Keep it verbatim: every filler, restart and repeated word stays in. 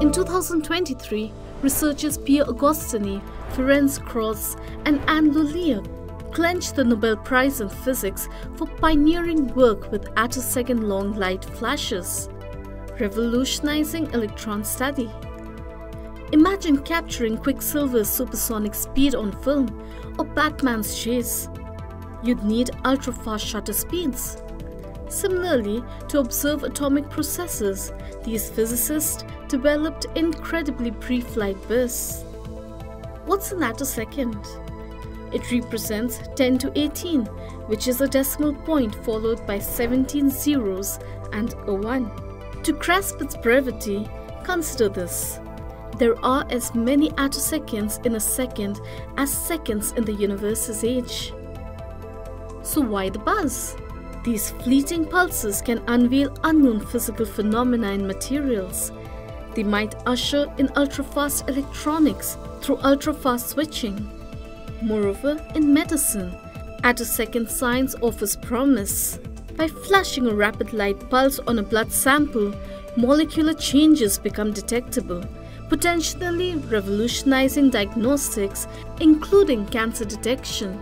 In two thousand twenty-three, researchers Pierre Agostini, Ferenc Krausz, and Anne L'Huillier clenched the Nobel Prize in Physics for pioneering work with attosecond long light flashes, revolutionizing electron study. Imagine capturing Quicksilver's supersonic speed on film or Batman's chase. You'd need ultra-fast shutter speeds. Similarly, to observe atomic processes, these physicists developed incredibly brief light bursts. What's an attosecond? It represents ten to eighteen, which is a decimal point followed by seventeen zeros and a one. To grasp its brevity, consider this. There are as many attoseconds in a second as seconds in the universe's age. So why the buzz? These fleeting pulses can unveil unknown physical phenomena in materials. They might usher in ultra-fast electronics through ultra-fast switching. Moreover, in medicine, attosecond science offers promise. By flashing a rapid light pulse on a blood sample, molecular changes become detectable, potentially revolutionizing diagnostics, including cancer detection.